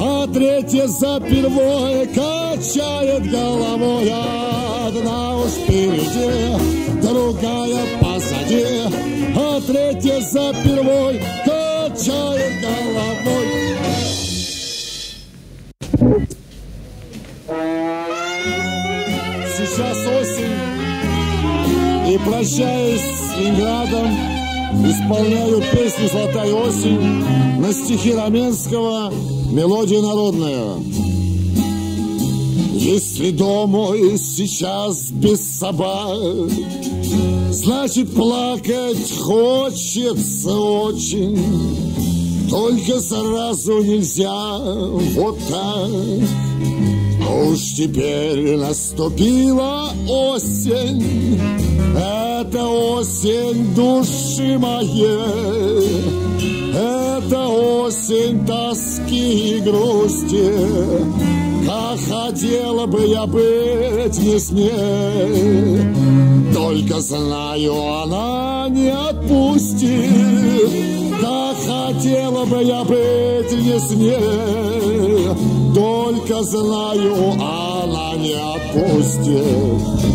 а третья за первой качает головой. Одна уж впереди, другая позади, а третья за первой качает головой. Сейчас осень, и прощаясь с Ленинградом, исполняю песню «Золотая осень» на стихи Раменского, мелодию народную. Если дом мой сейчас без собак, значит плакать хочется очень. Только сразу нельзя вот так. Уж теперь наступила осень, это осень души моей, это осень тоски и грусти, как хотела бы я быть не с ней. Только знаю, она не отпустит, как хотела бы я быть не с ней. Только знаю, она не отпустит.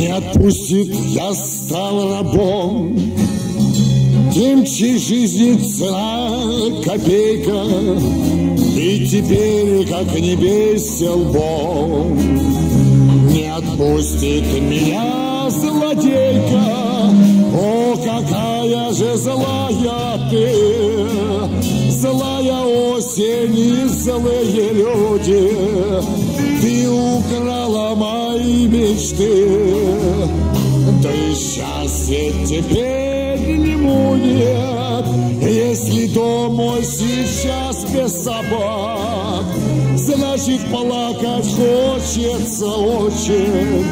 не отпустит, я стал рабом. Тем, чьей жизни цена копейка, и теперь, как не бейся лбом, не отпустит меня злодейка. О, какая же злая ты, злая осень и злые люди, ты украла мои мечты. Ты счастье теперь ему нет, если дом мой сейчас без собак, значит плакать хочется очень,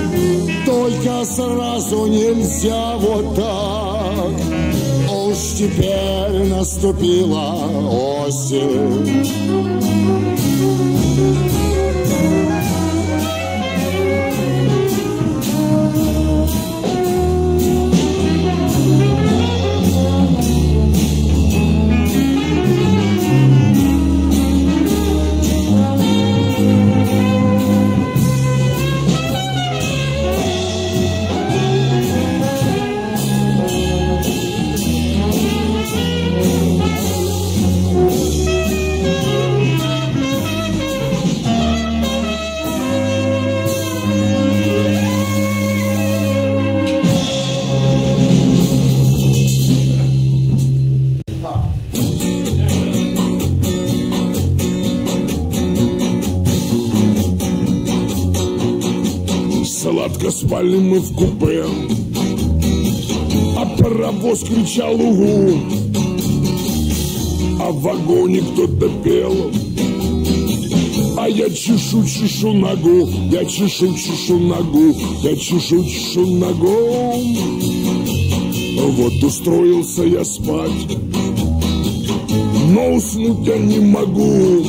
только сразу нельзя вот так. Уж теперь наступила осень. Спали мы в купе, а паровоз кричал угу, а в вагоне кто-то пел, а я чешу-чешу ногу, я чешу-чешу ногу, я чешу-чешу ногу. Вот устроился я спать, но уснуть я не могу,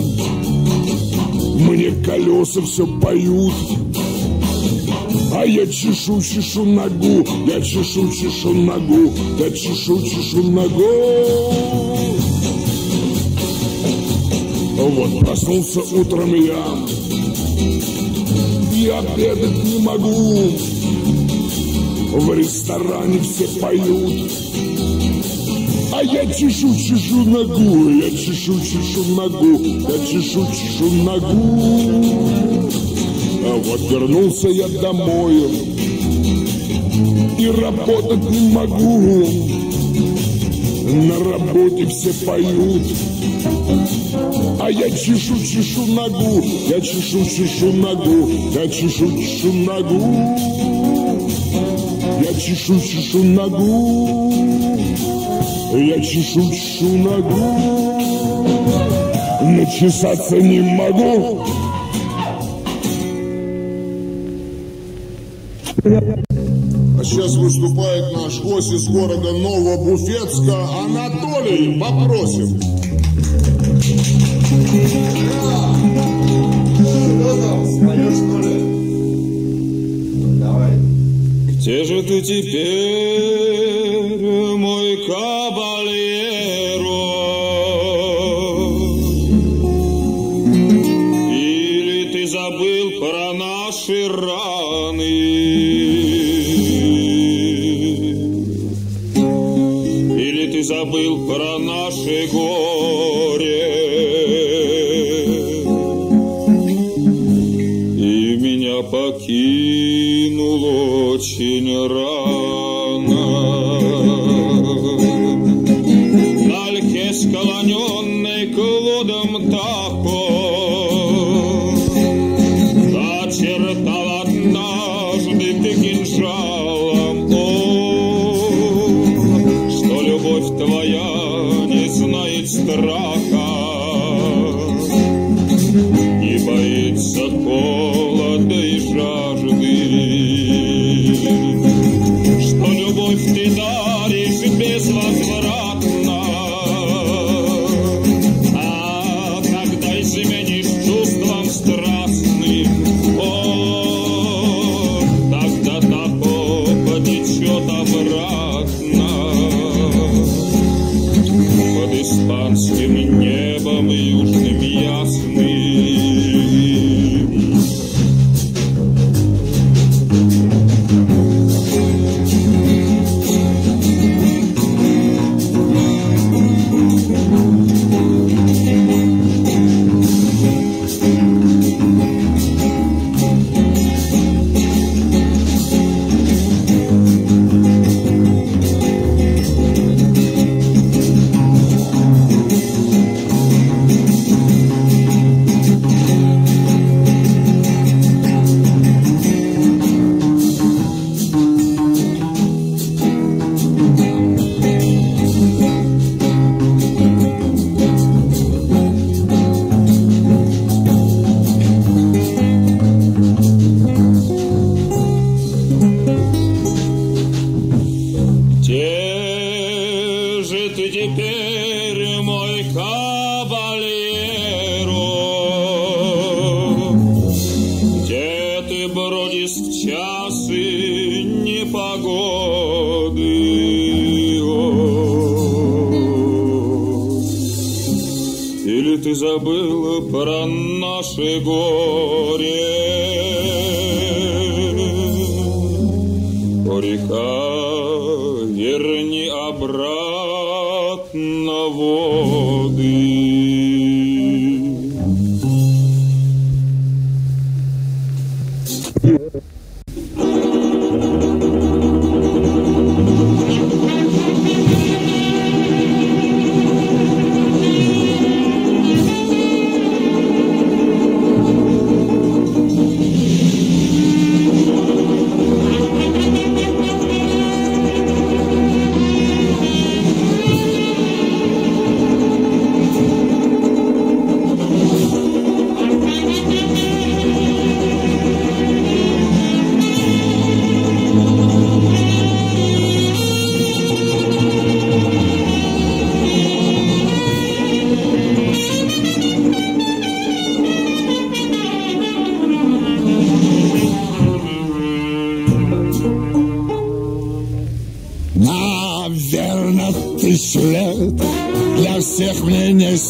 мне колеса все поют, а я чешу-чешу ногу, я чешу-чешу ногу, я чешу-чешу ногу. Вот проснулся утром я обедать не могу. В ресторане все поют, а я чешу-чешу ногу, я чешу-чешу ногу, я чешу-чешу ногу. Вот вернулся я домой и работать не могу. На работе все поют, а я чешу-чешу ногу, я чешу-чешу ногу, я чешу-чешу ногу, я чешу-чешу ногу, я чешу-чешу ногу, начесаться не могу. А сейчас выступает наш гость из города Нового Буфетска Анатолий. Попросим. Что там, споешь, что ли? Давай. Где же ты теперь, мой кабальеро? Или ты забыл про наши раны? Забыл про наше горе, и меня покинул очень рано. На ольхе, склоненной к лодам тако, зачертал однажды ты кинжал. Твоя не знает страха, не боится холода и жажды, что любовь ты даришь безвозвратно, а когда изменишь чувством страстным, о, тогда такой. наши непогоды. О-о-о. Или ты забыла про наше горе? О, река, верни обратно воды.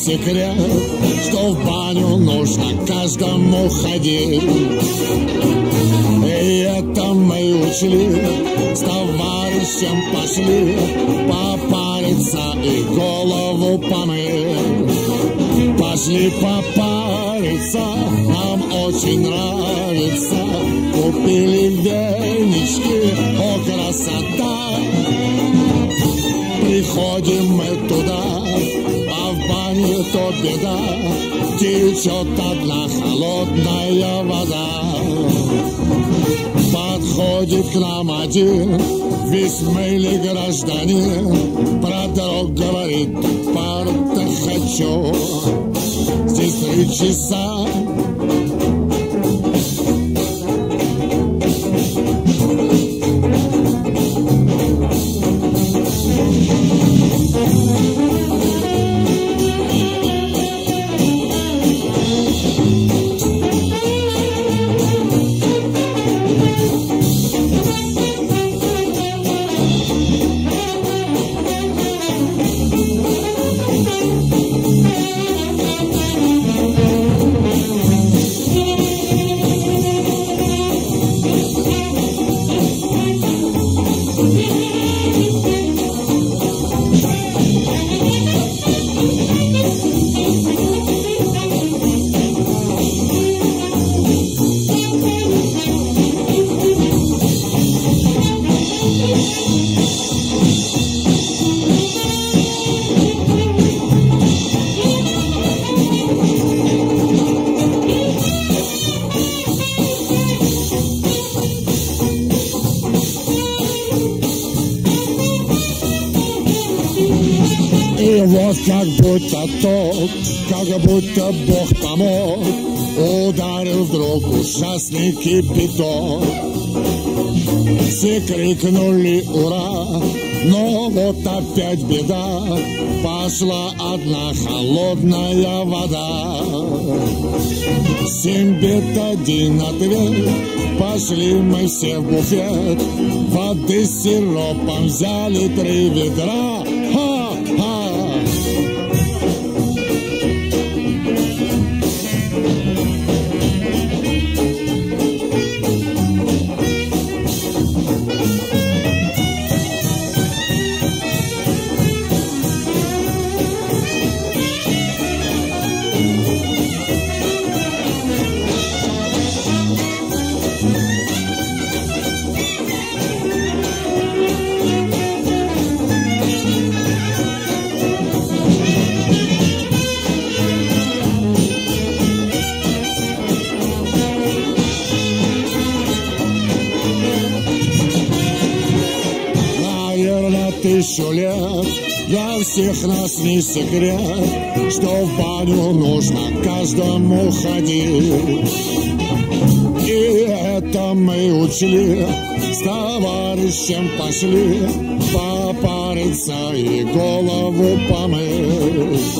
Секрет, что в баню нужно каждому ходить. И это мы учли, с товарищем пошли попариться и голову помыть. Пошли попариться, нам очень нравится. Купили венички, о, красота! Приходим мы туда, не то беда, течет одна холодная вода. Подходит к нам один весь мыльный гражданин, про дорог говорит, парта хочу. Здесь 3 часа. Как будто Бог помог, ударил вдруг ужасный кипяток. Все крикнули ура, но вот опять беда, пошла одна холодная вода. 7 бетадин ответ, пошли мы все в буфет, воды с сиропом взяли 3 ведра. Для всех нас не секрет, что в баню нужно каждому ходить. И это мы учли, с товарищем пошли попасть. париться и голову помыть.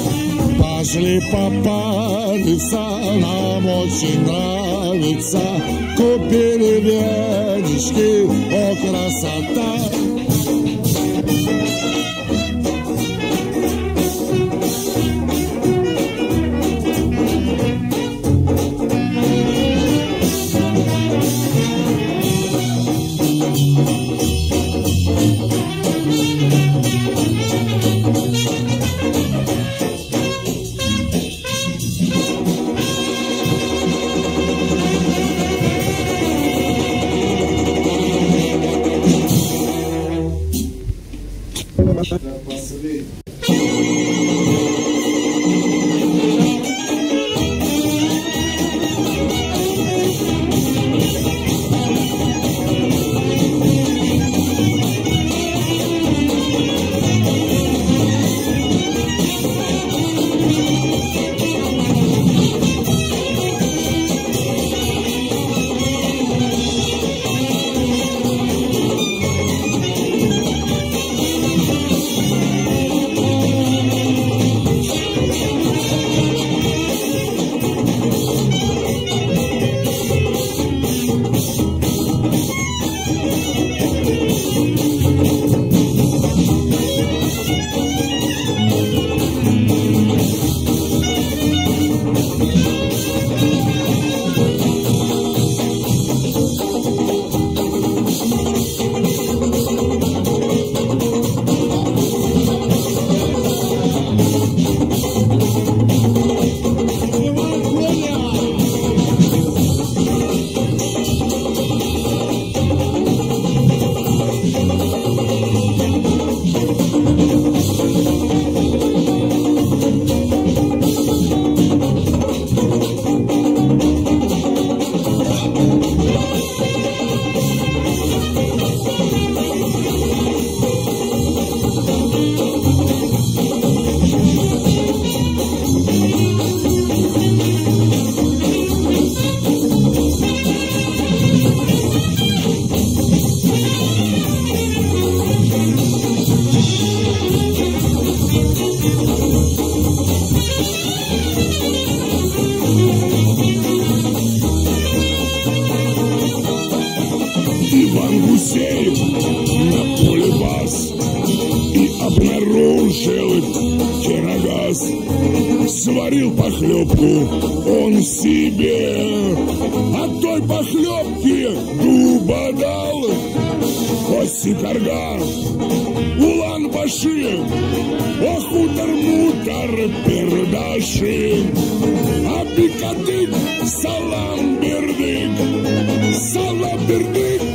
Пошли попариться, нам очень нравится. Купили венички, о, красота! Салам, бердык,